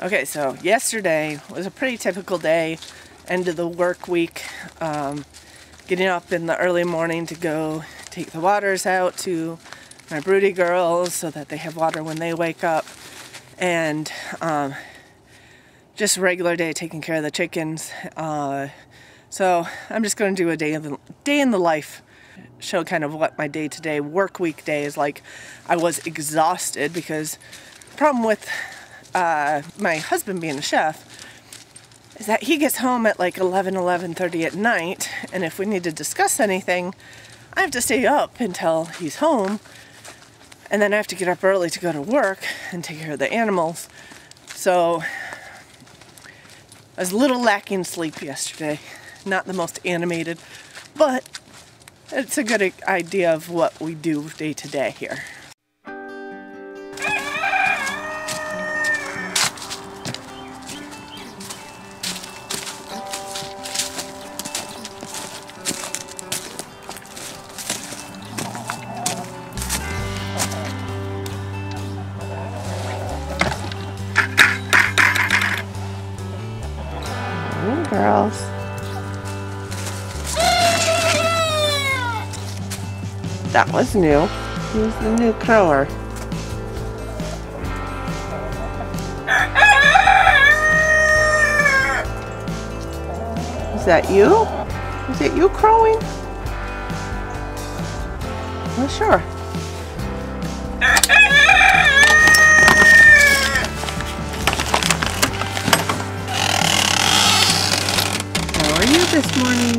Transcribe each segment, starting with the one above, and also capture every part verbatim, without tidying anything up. Okay, so yesterday was a pretty typical day, end of the work week. Um, getting up in the early morning to go take the waters out to my broody girls so that they have water when they wake up. And um, just a regular day taking care of the chickens. Uh, so I'm just going to do a day, of the, day in the life, show kind of what my day-to-day work week day is like. I was exhausted because the problem with Uh, my husband being a chef is that he gets home at like eleven, eleven thirty at night, and if we need to discuss anything, I have to stay up until he's home, and then I have to get up early to go to work and take care of the animals. So I was a little lacking sleep yesterday, not the most animated, but it's a good idea of what we do day to day here. Girls. That was new. He was the new crower. Is that you? Is it you crowing? Well, sure. This morning.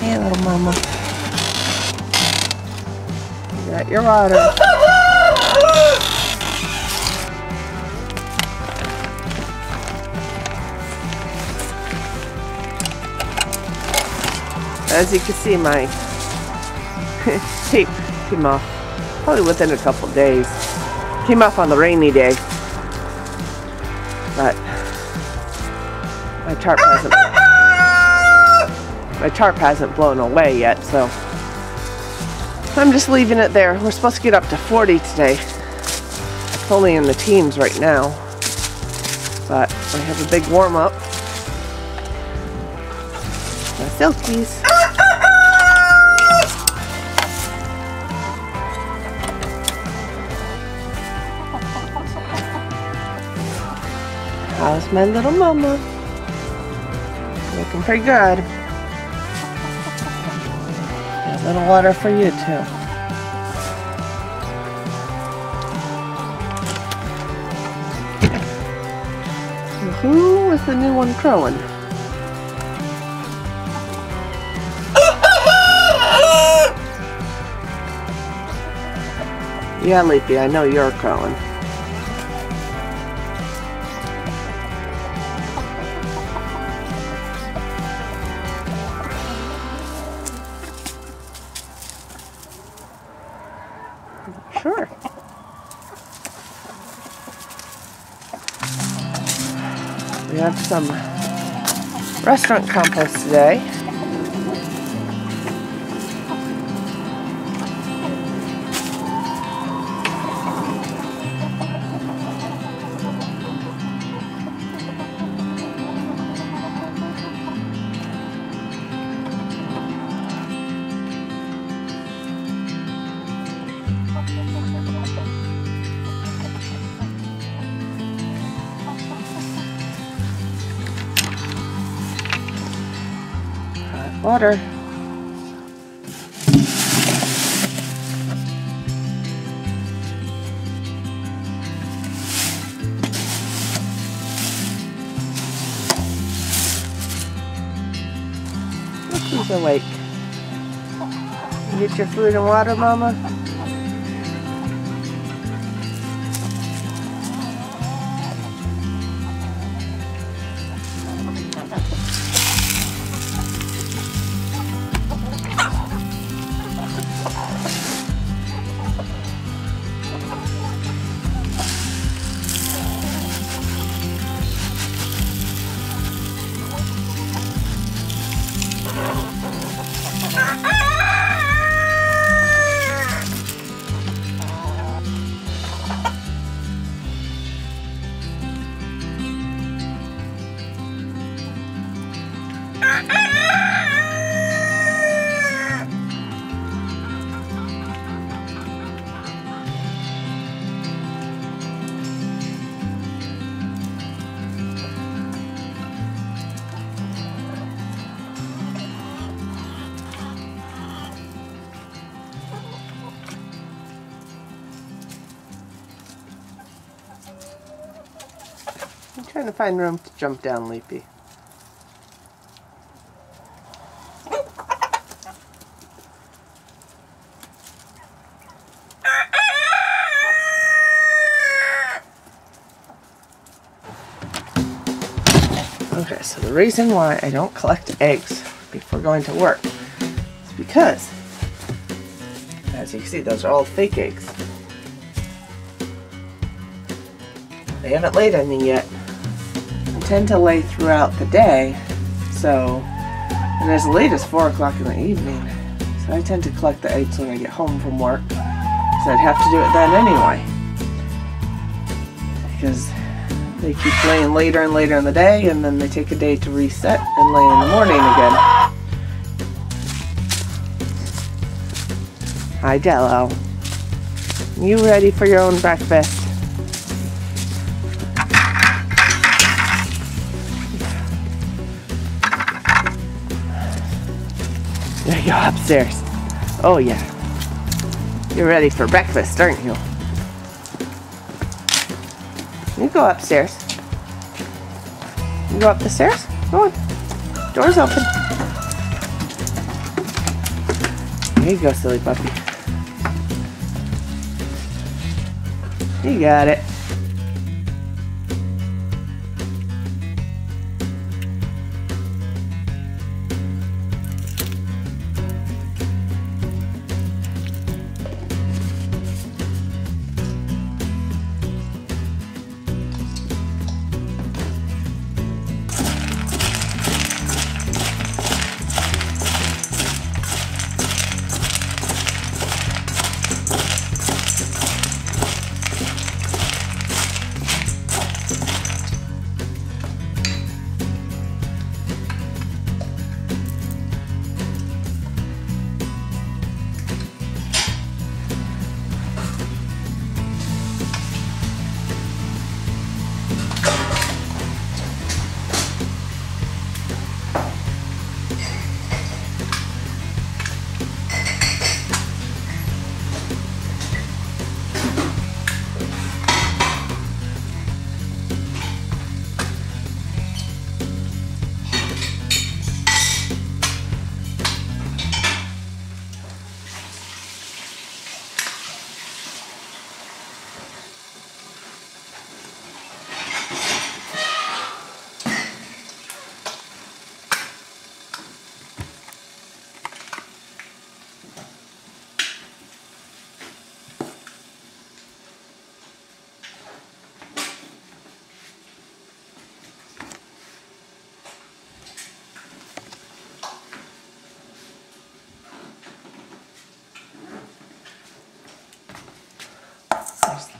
Hey, little mama. You got your water. As you can see, my tape came off probably within a couple days. Came off on the rainy day. But my tarp hasn't my tarp hasn't blown away yet, so I'm just leaving it there. We're supposed to get up to forty today. It's only in the teens right now, but I have a big warm up. My silkies. How's my little mama? Looking pretty good. A little water for you too. Who is the new one crowing? Yeah, Leapy, I know you're crowing. Sure. We have some restaurant compost today. Water. Look who's awake. You get your food and water, Mama? I'm trying to find room to jump down, Leapy. Okay, so the reason why I don't collect eggs before going to work is because, as you can see, those are all fake eggs. They haven't laid any yet. I tend to lay throughout the day, so, and as late as four o'clock in the evening, so I tend to collect the eggs when I get home from work, so I'd have to do it then anyway, because they keep laying later and later in the day, and then they take a day to reset and lay in the morning again. Hi, Jello. You ready for your own breakfast? There you go, upstairs. Oh yeah. You're ready for breakfast, aren't you? You go upstairs. You go up the stairs. Go on. Door's open. There you go, silly puppy. You got it.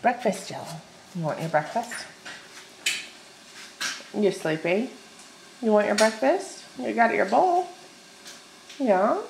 Breakfast, Jello. You want your breakfast? You're sleepy. You want your breakfast? You got your bowl. Yeah.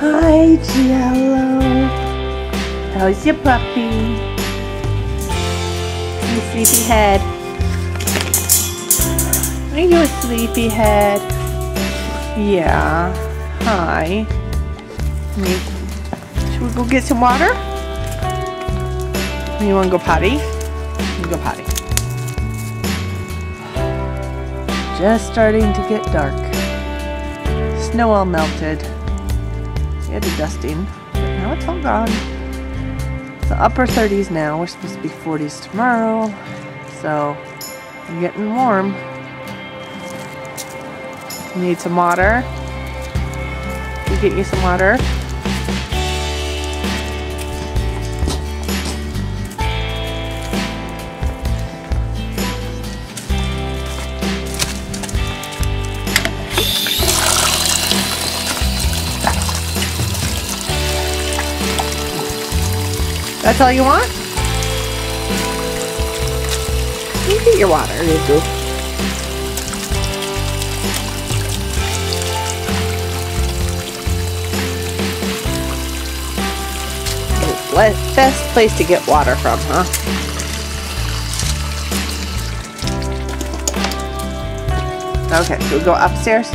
Hi, Jello. How's your puppy? You sleepy head. Are you a sleepy head? Yeah. Hi. Should we go get some water? You wanna go potty? You go potty. Just starting to get dark. Snow all melted. We had a dusting. Now it's all gone. It's the upper thirties now. We're supposed to be forties tomorrow. So we're getting warm. You need some water. You get you some water. That's all you want? You get your water, you do. Best place to get water from, huh? Okay, so we go upstairs.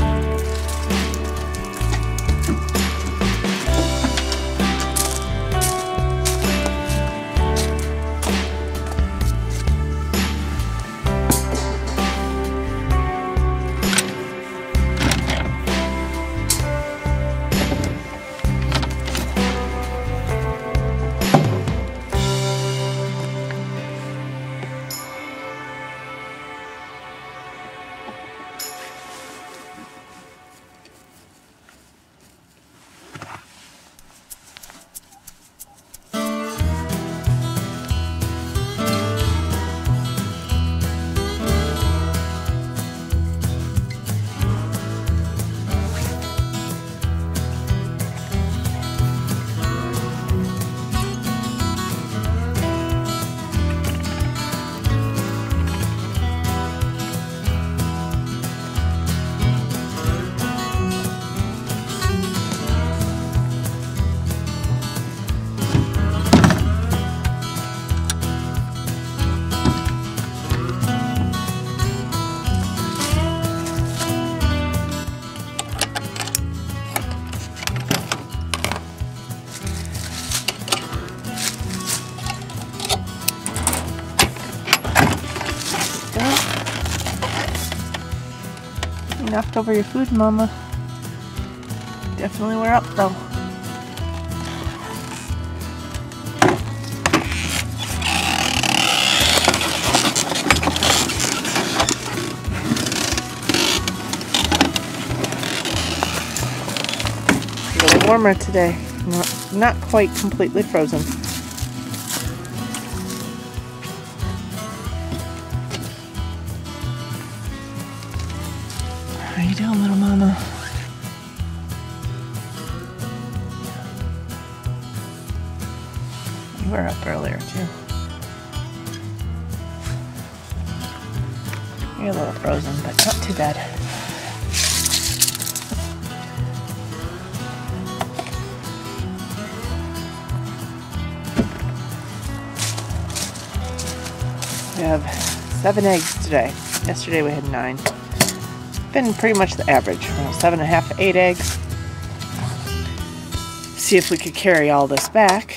Knocked over your food, Mama. Definitely we're up though. A little warmer today. Not, not quite completely frozen. How you doing, little mama? You were up earlier, too. You're a little frozen, but not too bad. We have seven eggs today. Yesterday we had nine. Been pretty much the average, well, seven and a half to eight eggs. See if we could carry all this back.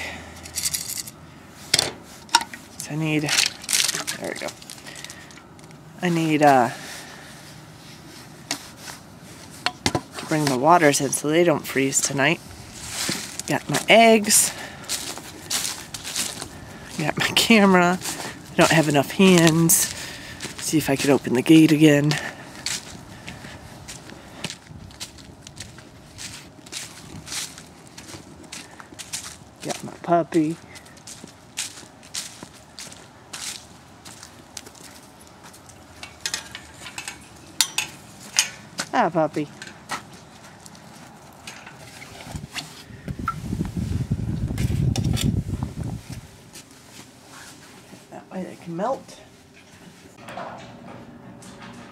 So I need, there we go. I need uh, to bring the waters in so they don't freeze tonight. Got my eggs. Got my camera. I don't have enough hands. See if I could open the gate again. Got my puppy. Ah, puppy. That way they can melt.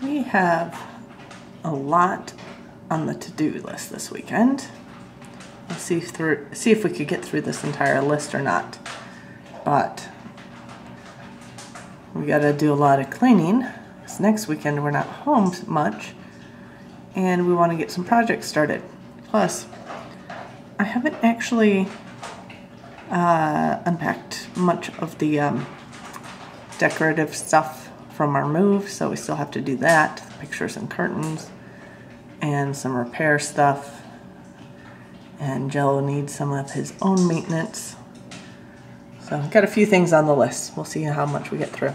We have a lot on the to-do list this weekend. We'll see through, see if we could get through this entire list or not. But we gotta do a lot of cleaning. This next weekend we're not home much, and we want to get some projects started. Plus, I haven't actually uh, unpacked much of the um, decorative stuff from our move, so we still have to do that, pictures and curtains, and some repair stuff. And Jello needs some of his own maintenance. So I've got a few things on the list. We'll see how much we get through.